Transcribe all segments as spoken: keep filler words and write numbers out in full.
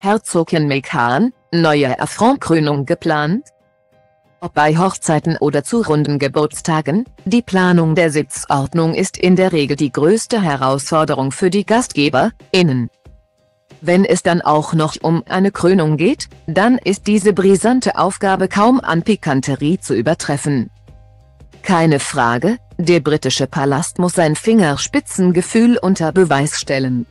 Herzogin Meghan, neue Affrontkönung geplant? Ob bei Hochzeiten oder zu runden Geburtstagen, die Planung der Sitzordnung ist in der Regel die größte Herausforderung für die GastgeberInnen. Wenn es dann auch noch um eine Krönung geht, dann ist diese brisante Aufgabe kaum an Pikanterie zu übertreffen. Keine Frage, der britische Palast muss sein Fingerspitzengefühl unter Beweis stellen.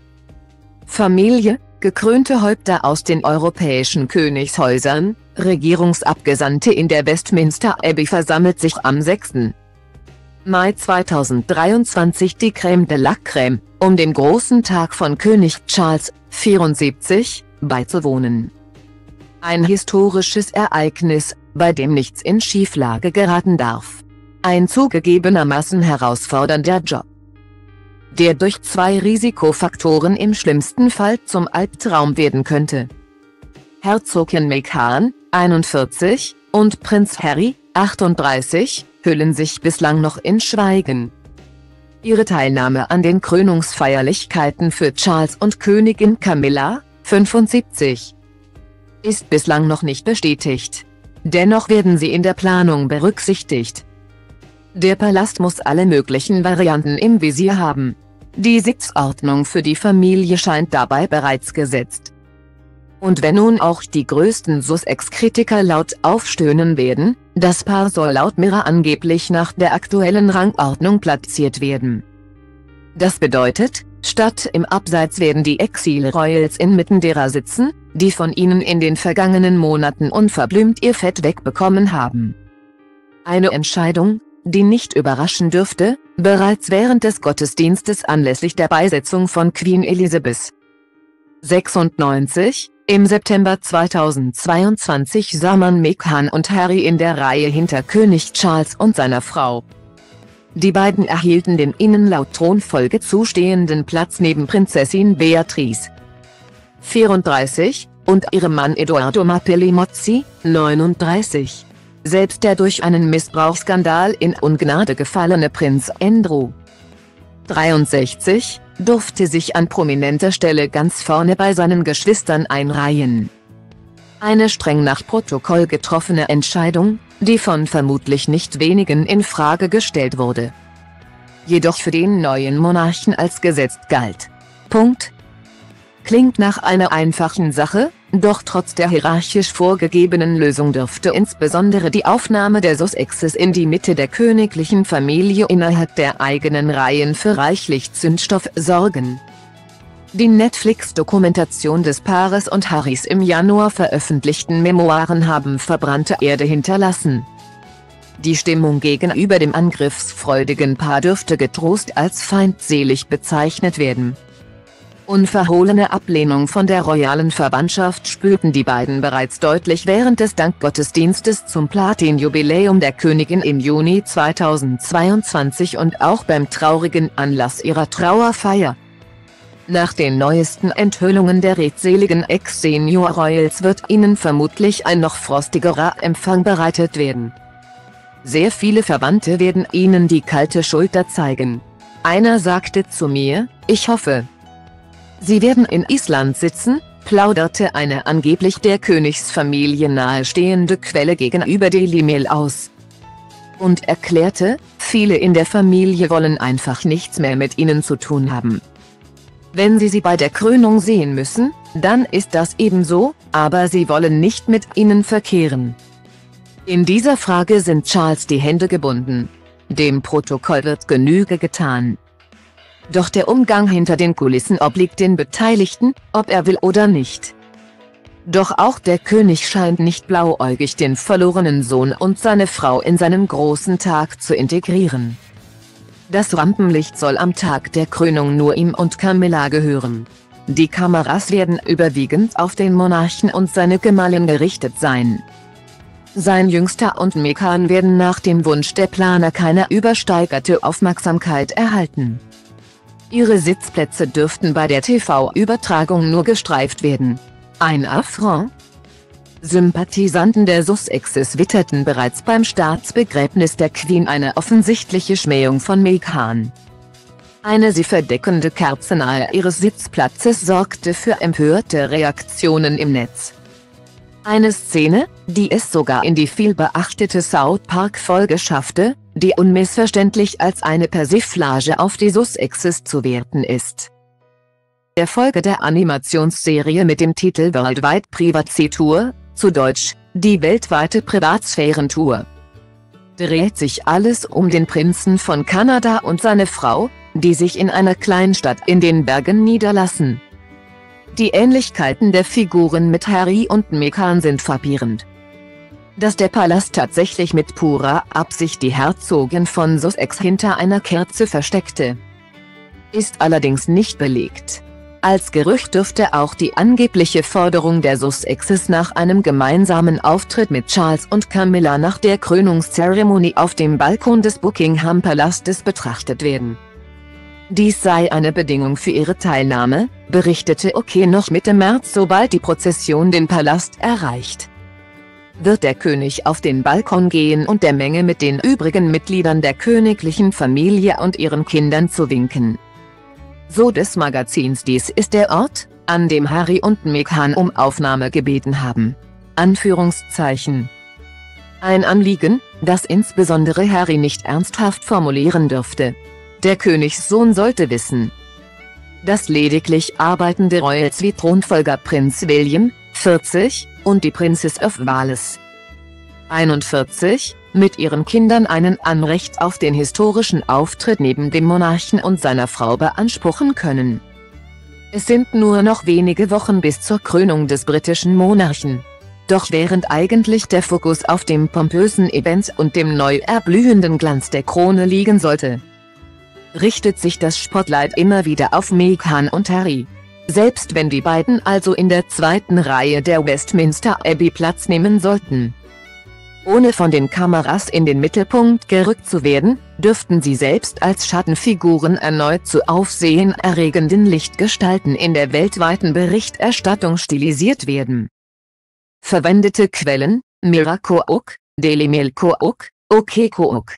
Familie, gekrönte Häupter aus den europäischen Königshäusern, Regierungsabgesandte in der Westminster Abbey versammelt sich am sechsten Mai zweitausenddreiundzwanzig die Crème de la Crème, um dem großen Tag von König Charles, vierundsiebzig, beizuwohnen. Ein historisches Ereignis, bei dem nichts in Schieflage geraten darf. Ein zugegebenermaßen herausfordernder Job, der durch zwei Risikofaktoren im schlimmsten Fall zum Albtraum werden könnte. Herzogin Meghan, einundvierzig, und Prinz Harry, achtunddreißig, hüllen sich bislang noch in Schweigen. Ihre Teilnahme an den Krönungsfeierlichkeiten für Charles und Königin Camilla, fünfundsiebzig, ist bislang noch nicht bestätigt. Dennoch werden sie in der Planung berücksichtigt. Der Palast muss alle möglichen Varianten im Visier haben. Die Sitzordnung für die Familie scheint dabei bereits gesetzt. Und wenn nun auch die größten Sussex-Kritiker laut aufstöhnen werden, das Paar soll laut Mirror angeblich nach der aktuellen Rangordnung platziert werden. Das bedeutet, statt im Abseits werden die Exil-Royals inmitten derer sitzen, die von ihnen in den vergangenen Monaten unverblümt ihr Fett wegbekommen haben. Eine Entscheidung, die nicht überraschen dürfte, bereits während des Gottesdienstes anlässlich der Beisetzung von Queen Elizabeth sechsundneunzig, im September zweitausendzweiundzwanzig sah man Meghan und Harry in der Reihe hinter König Charles und seiner Frau. Die beiden erhielten den ihnen laut Thronfolge zustehenden Platz neben Prinzessin Beatrice vierunddreißig, und ihrem Mann Eduardo Mapelli-Mozzi neununddreißig. Selbst der durch einen Missbrauchsskandal in Ungnade gefallene Prinz Andrew dreiundsechzig, durfte sich an prominenter Stelle ganz vorne bei seinen Geschwistern einreihen. Eine streng nach Protokoll getroffene Entscheidung, die von vermutlich nicht wenigen in Frage gestellt wurde. Jedoch für den neuen Monarchen als gesetzt galt. Punkt. Klingt nach einer einfachen Sache, doch trotz der hierarchisch vorgegebenen Lösung dürfte insbesondere die Aufnahme der Sussexes in die Mitte der königlichen Familie innerhalb der eigenen Reihen für reichlich Zündstoff sorgen. Die Netflix-Dokumentation des Paares und Harrys im Januar veröffentlichten Memoiren haben verbrannte Erde hinterlassen. Die Stimmung gegenüber dem angriffsfreudigen Paar dürfte getrost als feindselig bezeichnet werden. Unverhohlene Ablehnung von der royalen Verwandtschaft spürten die beiden bereits deutlich während des Dankgottesdienstes zum Platinjubiläum der Königin im Juni zweitausendzweiundzwanzig und auch beim traurigen Anlass ihrer Trauerfeier. Nach den neuesten Enthüllungen der redseligen Ex-Senior Royals wird ihnen vermutlich ein noch frostigerer Empfang bereitet werden. Sehr viele Verwandte werden ihnen die kalte Schulter zeigen. Einer sagte zu mir, ich hoffe, sie werden in Island sitzen, plauderte eine angeblich der Königsfamilie nahestehende Quelle gegenüber Daily Mail aus. Und erklärte, viele in der Familie wollen einfach nichts mehr mit ihnen zu tun haben. Wenn sie sie bei der Krönung sehen müssen, dann ist das ebenso, aber sie wollen nicht mit ihnen verkehren. In dieser Frage sind Charles die Hände gebunden. Dem Protokoll wird Genüge getan. Doch der Umgang hinter den Kulissen obliegt den Beteiligten, ob er will oder nicht. Doch auch der König scheint nicht blauäugig den verlorenen Sohn und seine Frau in seinen großen Tag zu integrieren. Das Rampenlicht soll am Tag der Krönung nur ihm und Camilla gehören. Die Kameras werden überwiegend auf den Monarchen und seine Gemahlin gerichtet sein. Sein Jüngster und Meghan werden nach dem Wunsch der Planer keine übersteigerte Aufmerksamkeit erhalten. Ihre Sitzplätze dürften bei der T V-Übertragung nur gestreift werden. Ein Affront? Sympathisanten der Sussexes witterten bereits beim Staatsbegräbnis der Queen eine offensichtliche Schmähung von Meghan. Eine sie verdeckende Kerze nahe ihres Sitzplatzes sorgte für empörte Reaktionen im Netz. Eine Szene, die es sogar in die vielbeachtete South Park-Folge schaffte, die unmissverständlich als eine Persiflage auf die Sussexes zu werten ist. In der Folge der Animationsserie mit dem Titel Worldwide Privacy Tour, zu Deutsch, die weltweite Privatsphärentour, dreht sich alles um den Prinzen von Kanada und seine Frau, die sich in einer Kleinstadt in den Bergen niederlassen. Die Ähnlichkeiten der Figuren mit Harry und Meghan sind frappierend. Dass der Palast tatsächlich mit purer Absicht die Herzogin von Sussex hinter einer Kerze versteckte, ist allerdings nicht belegt. Als Gerücht dürfte auch die angebliche Forderung der Sussexes nach einem gemeinsamen Auftritt mit Charles und Camilla nach der Krönungszeremonie auf dem Balkon des Buckingham Palastes betrachtet werden. Dies sei eine Bedingung für ihre Teilnahme, berichtete O K noch Mitte März. Sobald die Prozession den Palast erreicht, wird der König auf den Balkon gehen und der Menge mit den übrigen Mitgliedern der königlichen Familie und ihren Kindern zu winken. So des Magazins. Dies ist der Ort, an dem Harry und Meghan um Aufnahme gebeten haben. Anführungszeichen. Ein Anliegen, das insbesondere Harry nicht ernsthaft formulieren dürfte. Der Königssohn sollte wissen, dass lediglich arbeitende Royals wie Thronfolger Prinz William, vierzig, und die Princess of Wales, einundvierzig, mit ihren Kindern ein Anrecht auf den historischen Auftritt neben dem Monarchen und seiner Frau beanspruchen können. Es sind nur noch wenige Wochen bis zur Krönung des britischen Monarchen. Doch während eigentlich der Fokus auf dem pompösen Event und dem neu erblühenden Glanz der Krone liegen sollte, richtet sich das Spotlight immer wieder auf Meghan und Harry. Selbst wenn die beiden also in der zweiten Reihe der Westminster Abbey Platz nehmen sollten, ohne von den Kameras in den Mittelpunkt gerückt zu werden, dürften sie selbst als Schattenfiguren erneut zu aufsehenerregenden Lichtgestalten in der weltweiten Berichterstattung stilisiert werden. Verwendete Quellen: Miracook, Daily Mail Cook, OkCook.